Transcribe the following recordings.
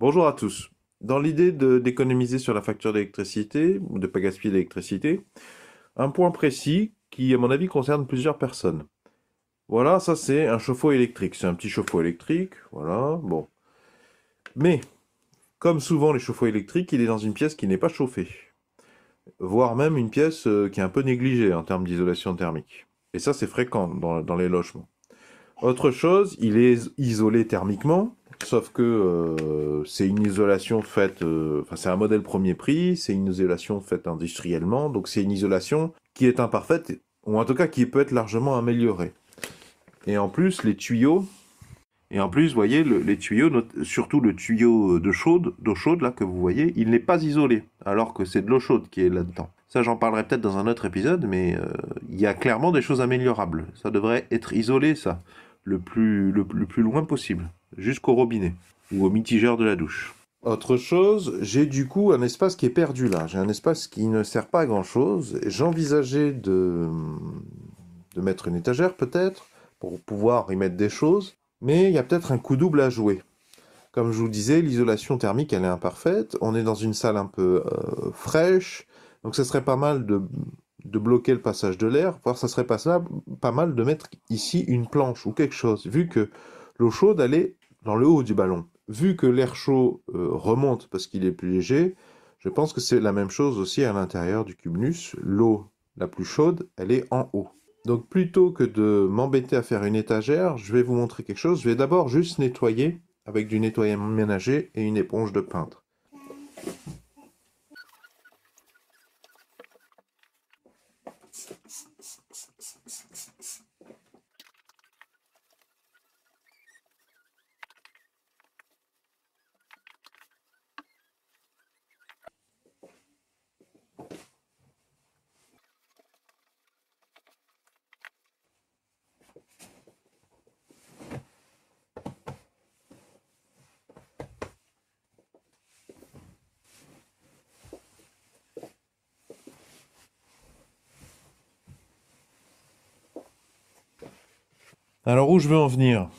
Bonjour à tous. Dans l'idée d'économiser sur la facture d'électricité, ou de ne pas gaspiller l'électricité, un point précis qui, à mon avis, concerne plusieurs personnes. Voilà, ça c'est un chauffe-eau électrique. C'est un petit chauffe-eau électrique, voilà, bon. Mais, comme souvent les chauffe-eau électriques, il est dans une pièce qui n'est pas chauffée. Voire même une pièce qui est un peu négligée en termes d'isolation thermique. Et ça, c'est fréquent dans les logements. Autre chose, il est isolé thermiquement, sauf que c'est une isolation faite... c'est un modèle premier prix, c'est une isolation faite industriellement, donc c'est une isolation qui est imparfaite, ou en tout cas qui peut être largement améliorée. Et en plus, vous voyez, les tuyaux, surtout le tuyau d'eau chaude là, que vous voyez, il n'est pas isolé, alors que c'est de l'eau chaude qui est là-dedans. Ça, j'en parlerai peut-être dans un autre épisode, mais il y a clairement des choses améliorables. Ça devrait être isolé, ça, le plus loin possible, jusqu'au robinet ou au mitigeur de la douche. Autre chose, j'ai du coup un espace qui est perdu là. J'ai un espace qui ne sert pas à grand-chose. J'envisageais de mettre une étagère, peut-être, pour pouvoir y mettre des choses. Mais il y a peut-être un coup double à jouer. Comme je vous disais, l'isolation thermique, elle est imparfaite. On est dans une salle un peu fraîche. Donc ça serait pas mal de bloquer le passage de l'air, voire ça serait pas mal de mettre ici une planche ou quelque chose, vu que l'eau chaude, elle est dans le haut du ballon. Vu que l'air chaud remonte parce qu'il est plus léger, je pense que c'est la même chose aussi à l'intérieur du cumulus. L'eau la plus chaude, elle est en haut. Donc plutôt que de m'embêter à faire une étagère, je vais vous montrer quelque chose. Je vais d'abord juste nettoyer avec du nettoyant ménager et une éponge de peintre. Alors où je veux en venir?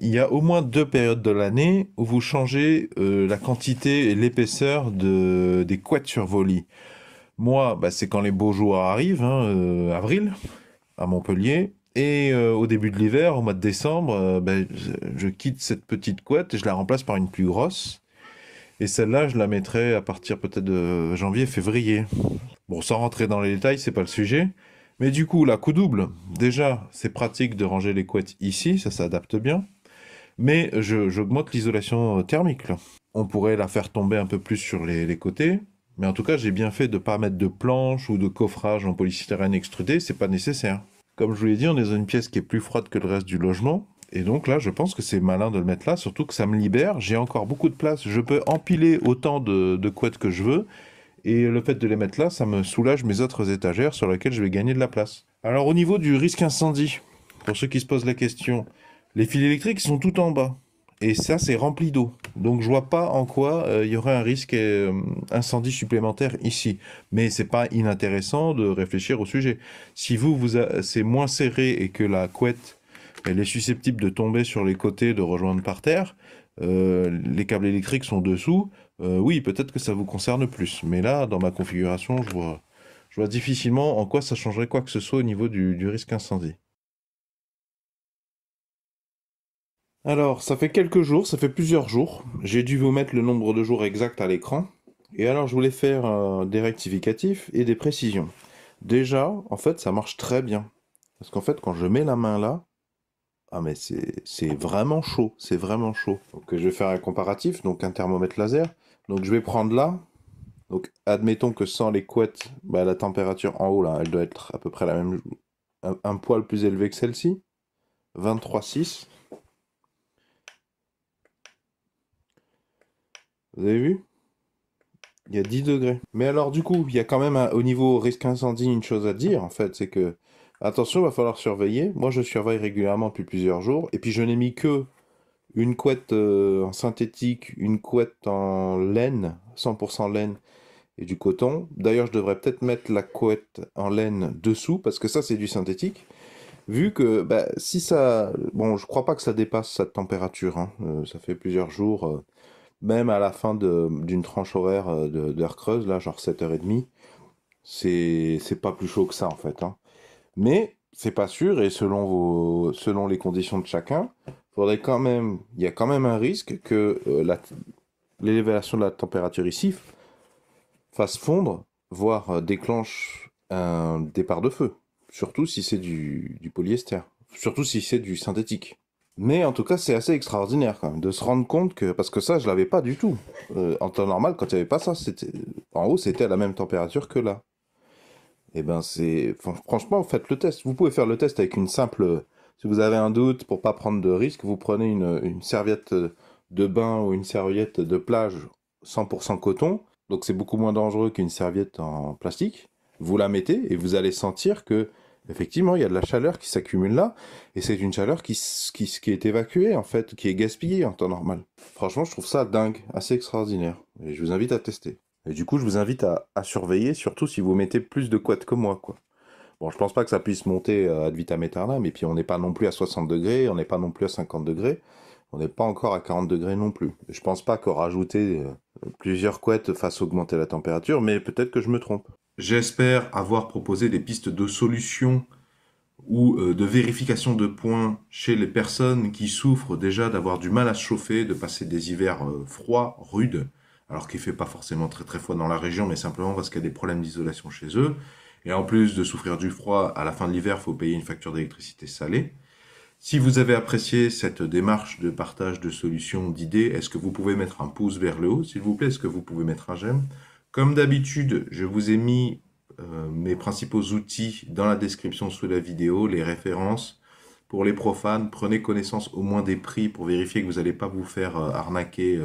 Il y a au moins deux périodes de l'année où vous changez la quantité et l'épaisseur des couettes sur vos lits. Moi, c'est quand les beaux jours arrivent, hein, avril, à Montpellier, et au début de l'hiver, au mois de décembre, je quitte cette petite couette et je la remplace par une plus grosse. Et celle-là, je la mettrai à partir peut-être de janvier, février. Bon, sans rentrer dans les détails, c'est pas le sujet. Mais du coup, la coup double, déjà, c'est pratique de ranger les couettes ici, ça s'adapte bien. Mais j'augmente l'isolation thermique, là. On pourrait la faire tomber un peu plus sur les côtés. Mais en tout cas, j'ai bien fait de ne pas mettre de planches ou de coffrage en polystyrène extrudé, c'est pas nécessaire. Comme je vous l'ai dit, on est dans une pièce qui est plus froide que le reste du logement. Et donc là, je pense que c'est malin de le mettre là, surtout que ça me libère. J'ai encore beaucoup de place, je peux empiler autant de couettes que je veux. Et le fait de les mettre là, ça me soulage mes autres étagères sur lesquelles je vais gagner de la place. Alors au niveau du risque incendie, pour ceux qui se posent la question, les fils électriques sont tout en bas. Et ça, c'est rempli d'eau. Donc je vois pas en quoi il y aurait un risque incendie supplémentaire ici. Mais c'est pas inintéressant de réfléchir au sujet. Si c'est moins serré et que la couette elle est susceptible de tomber sur les côtés, de rejoindre par terre, les câbles électriques sont dessous, oui, peut-être que ça vous concerne plus. Mais là, dans ma configuration, je vois difficilement en quoi ça changerait quoi que ce soit au niveau du risque incendie. Alors, ça fait quelques jours, ça fait plusieurs jours. J'ai dû vous mettre le nombre de jours exact à l'écran. Et alors, je voulais faire des rectificatifs et des précisions. Déjà, en fait, ça marche très bien. Parce qu'en fait, quand je mets la main là, ah mais c'est vraiment chaud, c'est vraiment chaud. Donc je vais faire un comparatif, donc un thermomètre laser. Donc je vais prendre là, donc admettons que sans les couettes, la température en haut là, elle doit être à peu près la même, un poil plus élevé que celle-ci, 23,6. Vous avez vu? Il y a 10 degrés. Mais alors du coup, il y a quand même au niveau risque incendie une chose à dire en fait, c'est que attention, il va falloir surveiller. Moi, je surveille régulièrement depuis plusieurs jours. Et puis, je n'ai mis que une couette en synthétique, une couette en laine, 100% laine et du coton. D'ailleurs, je devrais peut-être mettre la couette en laine dessous, parce que ça, c'est du synthétique. Vu que, si ça... Bon, je crois pas que ça dépasse cette température. Hein. Ça fait plusieurs jours. même à la fin d'une tranche horaire d'heure creuse, là, genre 7h30, c'est pas plus chaud que ça, en fait. Hein. Mais c'est pas sûr, et selon les conditions de chacun, il y a quand même un risque que l'élévation de la température ici fasse fondre, voire déclenche un départ de feu. Surtout si c'est du polyester. Surtout si c'est du synthétique. Mais en tout cas, c'est assez extraordinaire quand même, de se rendre compte que... Parce que ça, je l'avais pas du tout. En temps normal, quand il n'y avait pas ça, en haut, c'était à la même température que là. Et ben c'est... Enfin, franchement, faites le test. Vous pouvez faire le test avec une simple... Si vous avez un doute, pour pas prendre de risque, vous prenez une serviette de bain ou une serviette de plage 100% coton. Donc c'est beaucoup moins dangereux qu'une serviette en plastique. Vous la mettez et vous allez sentir que effectivement il y a de la chaleur qui s'accumule là, et c'est une chaleur qui est évacuée en fait, qui est gaspillée en temps normal. Franchement, je trouve ça dingue, assez extraordinaire, et je vous invite à tester. Et du coup, je vous invite à surveiller, surtout si vous mettez plus de couettes que moi, quoi. Bon, je pense pas que ça puisse monter ad vitam aeternam, et puis on n'est pas non plus à 60 degrés, on n'est pas non plus à 50 degrés, on n'est pas encore à 40 degrés non plus. Je pense pas qu'en rajouter plusieurs couettes fasse augmenter la température, mais peut-être que je me trompe. J'espère avoir proposé des pistes de solutions ou de vérification de points chez les personnes qui souffrent déjà d'avoir du mal à se chauffer, de passer des hivers froids, rudes, alors qu'il ne fait pas forcément très très froid dans la région, mais simplement parce qu'il y a des problèmes d'isolation chez eux. Et en plus de souffrir du froid, à la fin de l'hiver, il faut payer une facture d'électricité salée. Si vous avez apprécié cette démarche de partage de solutions, d'idées, est-ce que vous pouvez mettre un pouce vers le haut, s'il vous plaît? Est-ce que vous pouvez mettre un j'aime? Comme d'habitude, je vous ai mis mes principaux outils dans la description sous la vidéo, les références. Pour les profanes, prenez connaissance au moins des prix pour vérifier que vous n'allez pas vous faire arnaquer,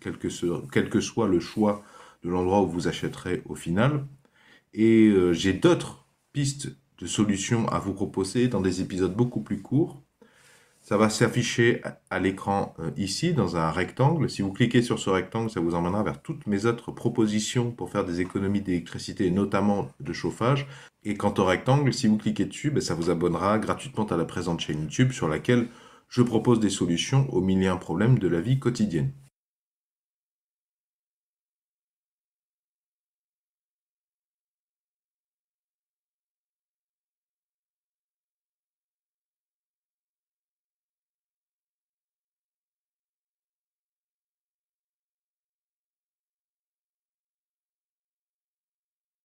quel que soit le choix de l'endroit où vous achèterez au final. Et j'ai d'autres pistes de solutions à vous proposer dans des épisodes beaucoup plus courts. Ça va s'afficher à l'écran ici, dans un rectangle. Si vous cliquez sur ce rectangle, ça vous emmènera vers toutes mes autres propositions pour faire des économies d'électricité, et notamment de chauffage. Et quant au rectangle, si vous cliquez dessus, ça vous abonnera gratuitement à la présente chaîne YouTube sur laquelle je propose des solutions aux milliers de problèmes de la vie quotidienne.